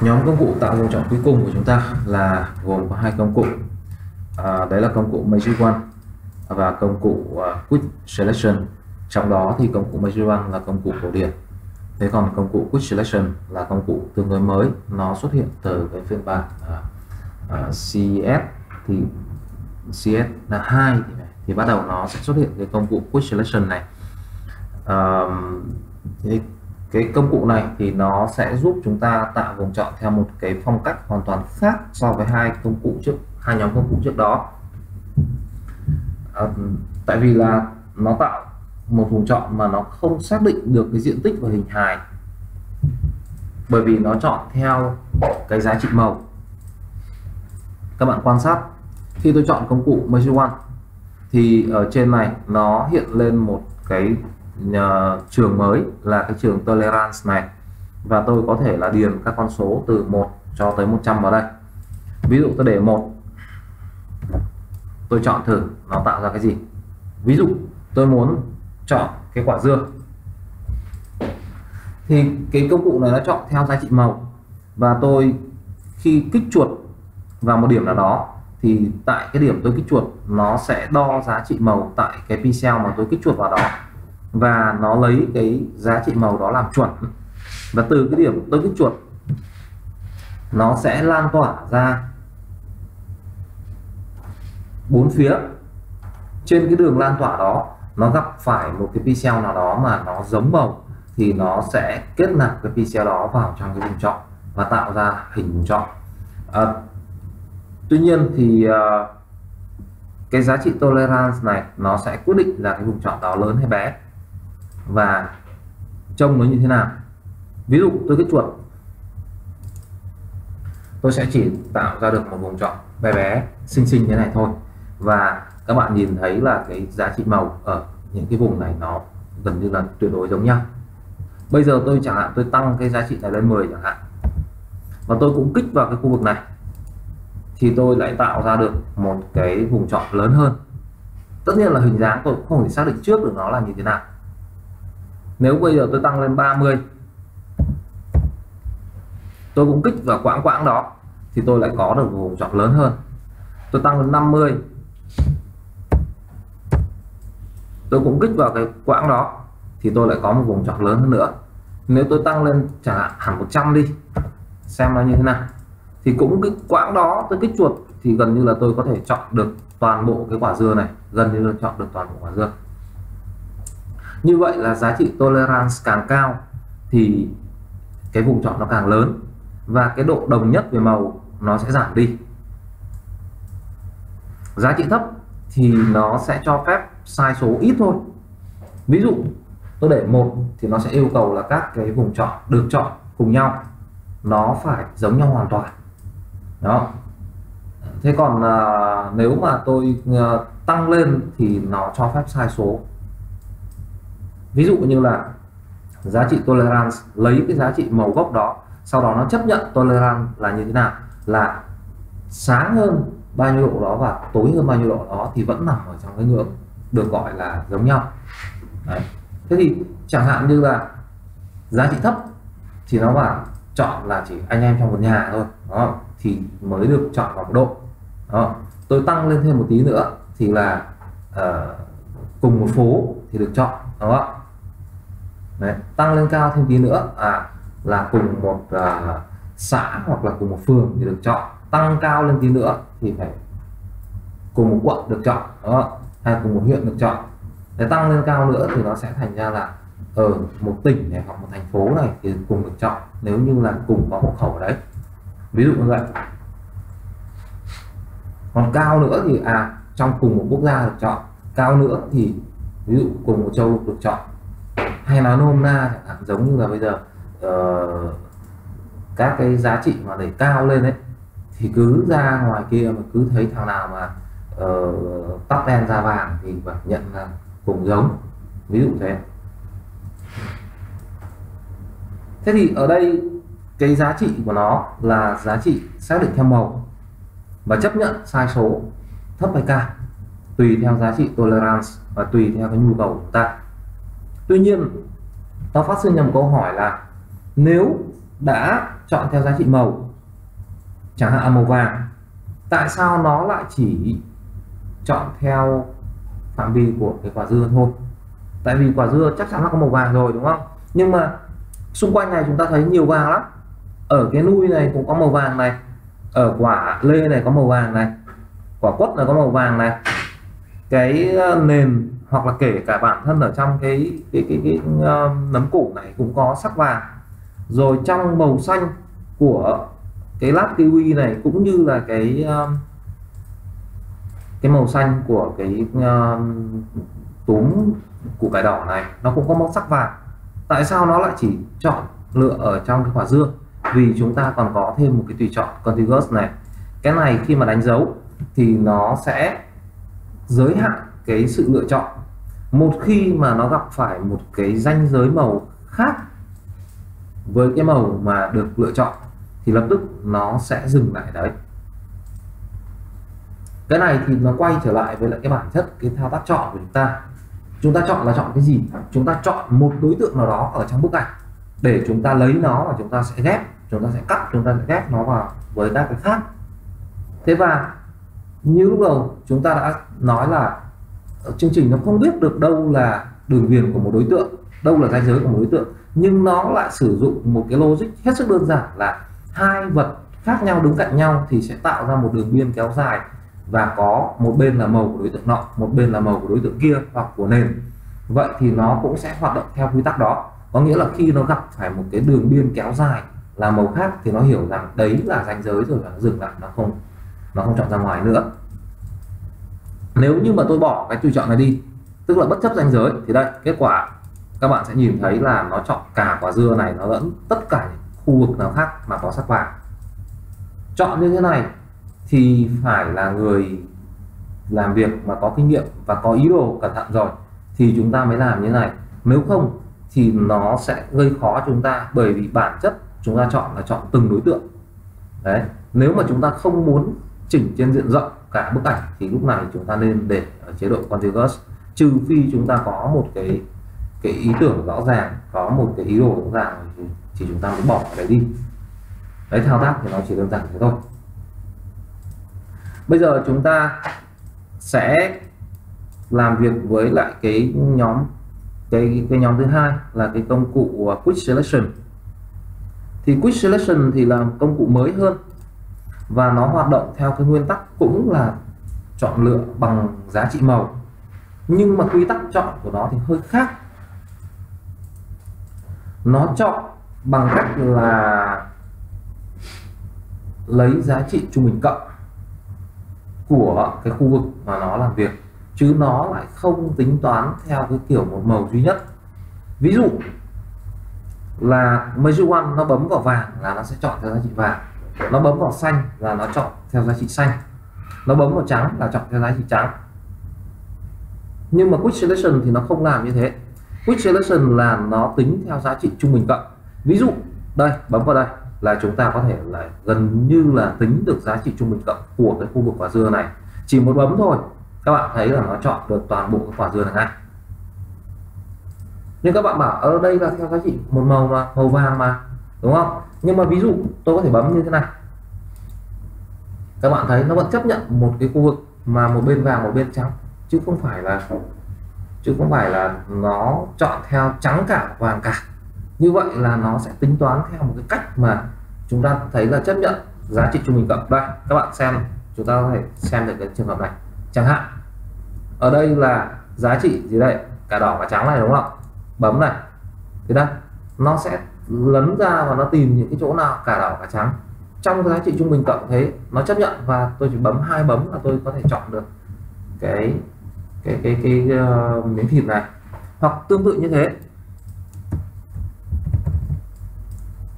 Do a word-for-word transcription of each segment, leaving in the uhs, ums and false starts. Nhóm công cụ tạo dòng chọn cuối cùng của chúng ta là gồm có hai công cụ, à, đấy là công cụ Magic Wand và công cụ uh, Quick Selection. Trong đó thì công cụ Magic Wand là công cụ cổ điển, thế còn công cụ Quick Selection là công cụ tương đối mới, nó xuất hiện từ cái phiên bản uh, uh, xê ét thì xê ét hai thì, thì bắt đầu nó sẽ xuất hiện cái công cụ Quick Selection này. Uh, thì cái công cụ này thì nó sẽ giúp chúng ta tạo vùng chọn theo một cái phong cách hoàn toàn khác so với hai công cụ trước, hai nhóm công cụ trước đó. À, tại vì là nó tạo một vùng chọn mà nó không xác định được cái diện tích và hình hài, bởi vì nó chọn theo cái giá trị màu. Các bạn quan sát, khi tôi chọn công cụ Magic Wand thì ở trên này nó hiện lên một cái trường mới là cái trường Tolerance này, và tôi có thể là điền các con số từ một cho tới một trăm vào đây. Ví dụ tôi để một, tôi chọn thử nó tạo ra cái gì. Ví dụ tôi muốn chọn cái quả dưa thì cái công cụ này nó chọn theo giá trị màu, và tôi khi kích chuột vào một điểm nào đó thì tại cái điểm tôi kích chuột nó sẽ đo giá trị màu tại cái pixel mà tôi kích chuột vào đó, và nó lấy cái giá trị màu đó làm chuẩn, và từ cái điểm tôi kích chuột nó sẽ lan tỏa ra bốn phía. Trên cái đường lan tỏa đó nó gặp phải một cái pixel nào đó mà nó giống màu thì nó sẽ kết nạp cái pixel đó vào trong cái vùng chọn và tạo ra hình vùng chọn. À, tuy nhiên thì uh, cái giá trị Tolerance này nó sẽ quyết định là cái vùng chọn đó lớn hay bé và trông nó như thế nào. Ví dụ tôi kích chuột, tôi sẽ chỉ tạo ra được một vùng chọn bé bé xinh xinh thế này thôi, và các bạn nhìn thấy là cái giá trị màu ở những cái vùng này nó gần như là tuyệt đối giống nhau. Bây giờ tôi chẳng hạn tôi tăng cái giá trị này lên mười chẳng hạn, và tôi cũng kích vào cái khu vực này thì tôi lại tạo ra được một cái vùng chọn lớn hơn. Tất nhiên là hình dáng tôi cũng không thể xác định trước được nó là như thế nào. Nếu bây giờ tôi tăng lên ba mươi, tôi cũng kích vào quãng quãng đó thì tôi lại có được một vùng chọn lớn hơn. Tôi tăng lên năm mươi, tôi cũng kích vào cái quãng đó thì tôi lại có một vùng chọn lớn hơn nữa. Nếu tôi tăng lên chẳng hạn hẳn một trăm đi xem nó như thế nào, thì cũng cái quãng đó tôi kích chuột thì gần như là tôi có thể chọn được toàn bộ cái quả dưa này, gần như là chọn được toàn bộ quả dưa. Như vậy là giá trị Tolerance càng cao thì cái vùng chọn nó càng lớn, và cái độ đồng nhất về màu nó sẽ giảm đi. Giá trị thấp thì nó sẽ cho phép sai số ít thôi. Ví dụ tôi để một thì nó sẽ yêu cầu là các cái vùng chọn được chọn cùng nhau nó phải giống nhau hoàn toàn đó. Thế còn à, nếu mà tôi à, tăng lên thì nó cho phép sai số. Ví dụ như là giá trị Tolerance lấy cái giá trị màu gốc đó, sau đó nó chấp nhận Tolerance là như thế nào, là sáng hơn bao nhiêu độ đó và tối hơn bao nhiêu độ đó thì vẫn nằm ở trong cái ngưỡng được gọi là giống nhau. Đấy. Thế thì chẳng hạn như là giá trị thấp thì nó bảo chọn là chỉ anh em trong một nhà thôi đó, thì mới được chọn vào một độ đó. Tôi tăng lên thêm một tí nữa thì là uh, cùng một phố thì được chọn đó. Đấy, tăng lên cao thêm tí nữa à, là cùng một uh, xã hoặc là cùng một phường thì được chọn. Tăng cao lên tí nữa thì phải cùng một quận được chọn đó, hay cùng một huyện được chọn. Để tăng lên cao nữa thì nó sẽ thành ra là ở một tỉnh này hoặc một thành phố này thì cùng được chọn, nếu như là cùng có hộ khẩu ở đấy, ví dụ như vậy. Còn cao nữa thì à trong cùng một quốc gia được chọn, cao nữa thì ví dụ cùng một châu lục được chọn. Hay nói nôm na chẳng hạn, giống như là bây giờ uh, các cái giá trị mà để cao lên đấy thì cứ ra ngoài kia mà cứ thấy thằng nào mà uh, tóc đen da vàng thì phải nhận là cùng giống, ví dụ thế. Thế thì ở đây cái giá trị của nó là giá trị xác định theo màu và chấp nhận sai số thấp hay cao tùy theo giá trị Tolerance và tùy theo cái nhu cầu của chúng ta. Tuy nhiên, ta phát sinh ra một câu hỏi là nếu đã chọn theo giá trị màu, chẳng hạn màu vàng, tại sao nó lại chỉ chọn theo phạm vi của cái quả dưa thôi? Tại vì quả dưa chắc chắn là có màu vàng rồi đúng không? Nhưng mà xung quanh này chúng ta thấy nhiều vàng lắm. Ở cái nui này cũng có màu vàng này, ở quả lê này có màu vàng này, quả quất là có màu vàng này, cái nền hoặc là kể cả bản thân ở trong cái cái cái, cái, cái uh, nấm củ này cũng có sắc vàng. Rồi trong màu xanh của cái lát kiwi này cũng như là cái uh, cái màu xanh của cái uh, túm củ cải đỏ này nó cũng có màu sắc vàng. Tại sao nó lại chỉ chọn lựa ở trong cái quả dưa? Vì chúng ta còn có thêm một cái tùy chọn Contiguous này. Cái này khi mà đánh dấu thì nó sẽ giới hạn cái sự lựa chọn. Một khi mà nó gặp phải một cái ranh giới màu khác với cái màu mà được lựa chọn thì lập tức nó sẽ dừng lại đấy. Cái này thì nó quay trở lại với lại cái bản chất cái thao tác chọn của chúng ta. Chúng ta chọn là chọn cái gì? Chúng ta chọn một đối tượng nào đó ở trong bức ảnh để chúng ta lấy nó và chúng ta sẽ ghép, chúng ta sẽ cắt, chúng ta sẽ ghép nó vào với các cái khác. Thế và như lúc đầu chúng ta đã nói là chương trình nó không biết được đâu là đường viền của một đối tượng, đâu là ranh giới của một đối tượng, nhưng nó lại sử dụng một cái logic hết sức đơn giản là hai vật khác nhau đứng cạnh nhau thì sẽ tạo ra một đường biên kéo dài và có một bên là màu của đối tượng nọ, một bên là màu của đối tượng kia hoặc của nền. Vậy thì nó cũng sẽ hoạt động theo quy tắc đó, có nghĩa là khi nó gặp phải một cái đường biên kéo dài là màu khác thì nó hiểu rằng đấy là ranh giới rồi, là nó dừng lại, nó không nó không chọn ra ngoài nữa. Nếu như mà tôi bỏ cái tùy chọn này đi, tức là bất chấp ranh giới, thì đây kết quả các bạn sẽ nhìn thấy là nó chọn cả quả dưa này, nó lẫn tất cả những khu vực nào khác mà có sắc vàng. Chọn như thế này thì phải là người làm việc mà có kinh nghiệm và có ý đồ cẩn thận rồi thì chúng ta mới làm như thế này. Nếu không thì nó sẽ gây khó chúng ta, bởi vì bản chất chúng ta chọn là chọn từng đối tượng. Đấy, nếu mà chúng ta không muốn chỉnh trên diện rộng cả bức ảnh thì lúc này chúng ta nên để ở chế độ Contiguous, trừ phi chúng ta có một cái cái ý tưởng rõ ràng, có một cái ý đồ rõ ràng thì, thì chúng ta mới bỏ cái đi. Đấy, thao tác thì nó chỉ đơn giản thế thôi. Bây giờ chúng ta sẽ làm việc với lại cái nhóm cái cái nhóm thứ hai là cái công cụ Quick Selection. Thì Quick Selection thì là công cụ mới hơn và nó hoạt động theo cái nguyên tắc cũng là chọn lựa bằng giá trị màu, nhưng mà quy tắc chọn của nó thì hơi khác. Nó chọn bằng cách là lấy giá trị trung bình cộng của cái khu vực mà nó làm việc, chứ nó lại không tính toán theo cái kiểu một màu duy nhất. Ví dụ là Magic Wand nó bấm vào vàng là nó sẽ chọn theo giá trị vàng, nó bấm vào xanh là nó chọn theo giá trị xanh, nó bấm vào trắng là chọn theo giá trị trắng. Nhưng mà Quick Selection thì nó không làm như thế. Quick Selection là nó tính theo giá trị trung bình cộng. Ví dụ đây, bấm vào đây là chúng ta có thể là gần như là tính được giá trị trung bình cộng của cái khu vực quả dưa này. Chỉ một bấm thôi, các bạn thấy là nó chọn được toàn bộ cái quả dưa này ngay. Nhưng các bạn bảo ở đây là theo giá trị một màu mà, màu vàng mà, đúng không? Nhưng mà ví dụ tôi có thể bấm như thế này, các bạn thấy nó vẫn chấp nhận một cái khu vực mà một bên vàng một bên trắng, chứ không phải là chứ không phải là nó chọn theo trắng cả vàng cả. Như vậy là nó sẽ tính toán theo một cái cách mà chúng ta thấy là chấp nhận giá trị trung bình cộng. Đây các bạn xem, chúng ta có thể xem được cái trường hợp này. Chẳng hạn ở đây là giá trị gì đây, cả đỏ và trắng này đúng không? Bấm này thì đây nó sẽ lấn ra và nó tìm những cái chỗ nào cả đỏ cả trắng trong cái giá trị trung bình cộng, thế nó chấp nhận và tôi chỉ bấm hai bấm là tôi có thể chọn được cái cái cái cái, cái uh, miếng thịt này. Hoặc tương tự như thế,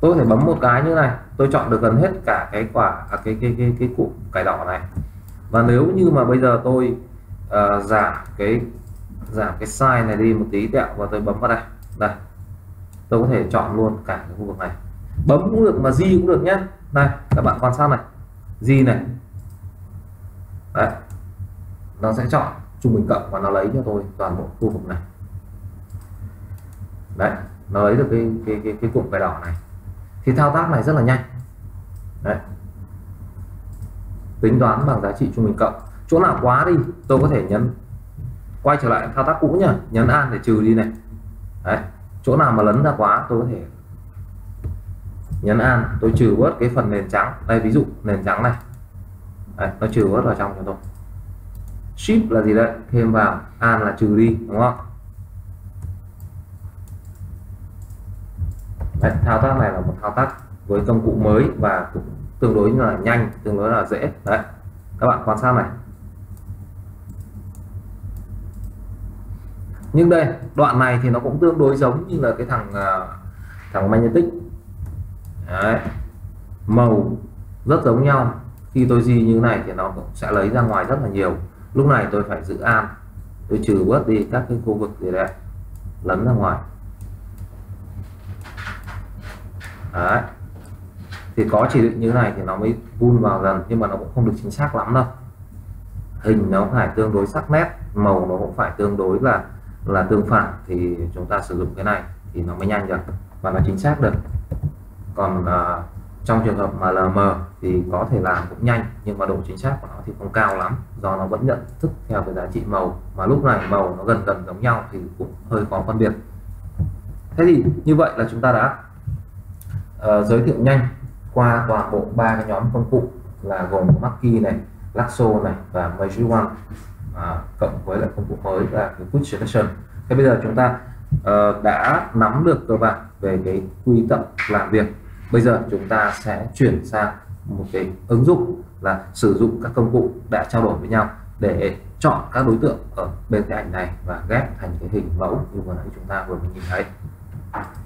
tôi có thể bấm một cái như này, tôi chọn được gần hết cả cái quả à, cái cái cái cái củ cải đỏ này. Và nếu như mà bây giờ tôi uh, giảm cái giảm cái size này đi một tí tẹo và tôi bấm vào đây, đây tôi có thể chọn luôn cả cái khu vực này. Bấm cũng được mà di cũng được nhé. Này các bạn quan sát này, di này, đấy nó sẽ chọn trung bình cộng và nó lấy cho tôi toàn bộ khu vực này. Đấy, nó lấy được cái cái cái cái cụm cải đỏ này. thì thao tác này rất là nhanh. Đấy, tính toán bằng giá trị trung bình cộng. Chỗ nào quá đi tôi có thể nhấn quay trở lại thao tác cũ nhá, nhấn an để trừ đi này. Đấy, chỗ nào mà lấn ra quá tôi có thể nhấn an, tôi trừ bớt cái phần nền trắng đây, ví dụ nền trắng này. Đấy, nó trừ bớt vào trong cho tôi. Shift là gì đấy, thêm vào, an là trừ đi, đúng không? Đấy, thao tác này là một thao tác với công cụ mới và cũng tương đối là nhanh, tương đối là dễ. Đấy, các bạn quan sát này. Nhưng đây, đoạn này thì nó cũng tương đối giống như là cái thằng thằng Magnetic. Đấy, màu rất giống nhau. Khi tôi di như này thì nó cũng sẽ lấy ra ngoài rất là nhiều. Lúc này tôi phải giữ an, tôi trừ bớt đi các cái khu vực gì đấy, lấn ra ngoài. Đấy, thì có chỉ định như thế này thì nó mới vun vào dần, nhưng mà nó cũng không được chính xác lắm đâu. Hình nó phải tương đối sắc nét, màu nó cũng phải tương đối là là tương phản, thì chúng ta sử dụng cái này thì nó mới nhanh được và nó chính xác được. Còn à, trong trường hợp mà lờ mờ thì có thể làm cũng nhanh nhưng mà độ chính xác của nó thì không cao lắm, do nó vẫn nhận thức theo cái giá trị màu, mà lúc này màu nó gần gần giống nhau thì cũng hơi khó phân biệt. Thế thì như vậy là chúng ta đã uh, giới thiệu nhanh qua toàn bộ ba cái nhóm công cụ là gồm Marquee này, Lasso này và Magic Wand, à, cộng với lại công cụ mới là cái Quick Selection. Thế bây giờ chúng ta uh, đã nắm được cơ bản về cái quy tắc làm việc. Bây giờ chúng ta sẽ chuyển sang một cái ứng dụng là sử dụng các công cụ đã trao đổi với nhau để chọn các đối tượng ở bên cái ảnh này và ghép thành cái hình mẫu như vừa nãy chúng ta vừa mới nhìn thấy.